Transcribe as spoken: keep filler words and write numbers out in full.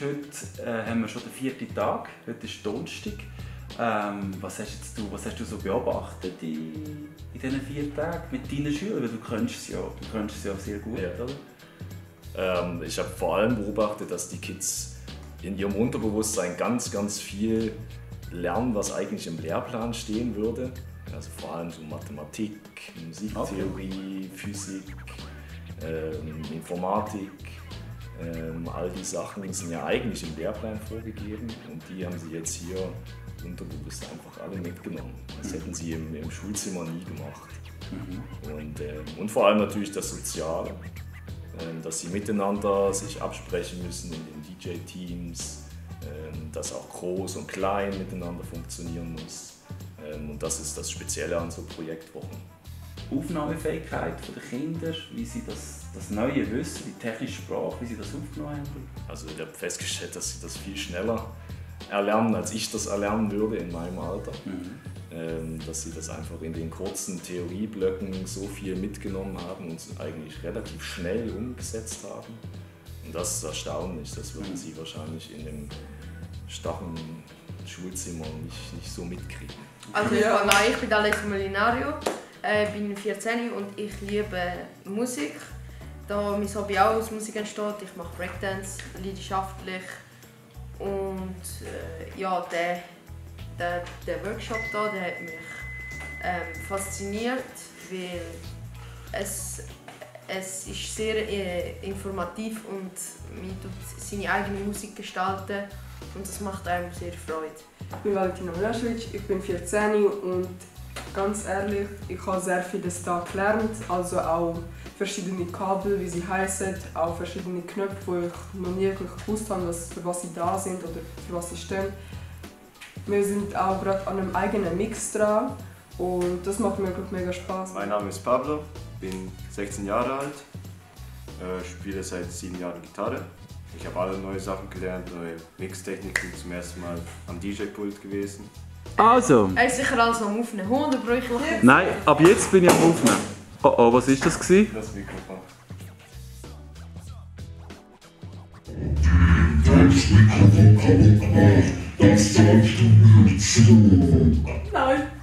ist heute, äh, haben wir schon den vierten Tag. Heute ist Donnerstag. Ähm, was, hast jetzt du, was hast du so beobachtet in, in diesen vier Tagen mit deinen Schülern? Weil du kennst es ja, du kennst es ja sehr gut, ja. Oder? Ähm, ich habe vor allem beobachtet, dass die Kids in ihrem Unterbewusstsein ganz, ganz viel lernen, was eigentlich im Lehrplan stehen würde. Also vor allem so Mathematik, Musiktheorie, okay. Physik, ähm, Informatik. Ähm, all die Sachen sind ja eigentlich im Lehrplan vorgegeben und die haben sie jetzt hier unterbewusst einfach alle mitgenommen. Das hätten sie im, im Schulzimmer nie gemacht. Mhm. Und, ähm, und vor allem natürlich das Soziale, ähm, dass sie miteinander sich absprechen müssen in den D J-Teams, ähm, dass auch groß und klein miteinander funktionieren muss. Ähm, und das ist das Spezielle an so Projektwochen. Aufnahmefähigkeit der Kinder, wie sie das, das neue Wissen, die technische Sprache, wie sie das aufgenommen haben? Also ich habe festgestellt, dass sie das viel schneller erlernen, als ich das erlernen würde in meinem Alter. Mhm. Ähm, dass sie das einfach in den kurzen Theorieblöcken so viel mitgenommen haben und eigentlich relativ schnell umgesetzt haben. Und das ist erstaunlich, das würden mhm. sie wahrscheinlich in dem starren Schulzimmer nicht, nicht so mitkriegen. Also ich, ja. ich bin Alex Molinario. Ich bin vierzehn und ich liebe Musik. Da mein Hobby auch aus Musik entsteht. Ich mache Breakdance, leidenschaftlich. Und äh, ja, der, der, der Workshop hier, der hat mich ähm, fasziniert, weil es, es ist sehr äh, informativ und man tut seine eigene Musik gestalten und das macht einem sehr Freude. Ich bin Valentina Milaschewitsch, ich bin vierzehn und ganz ehrlich, ich habe sehr vieles da gelernt, also auch verschiedene Kabel, wie sie heißen, auch verschiedene Knöpfe, wo ich noch nie wirklich gewusst habe, was, für was sie da sind oder für was sie stehen. Wir sind auch gerade an einem eigenen Mix dran und das macht mir wirklich mega Spaß. Mein Name ist Pablo, bin sechzehn Jahre alt, äh, spiele seit sieben Jahren Gitarre. Ich habe alle neue Sachen gelernt, neue Mixtechniken, zum ersten Mal am D J-Pult gewesen. Also. Er ist sicher alles am Aufnehmen. Hundebrüche machen. Nein, ab jetzt bin ich am Aufnehmen. Oh oh, was ist das gewesen? Das Mikrofon. Das Mikrofon kommt nach. Das sagst du mir zu. Nein.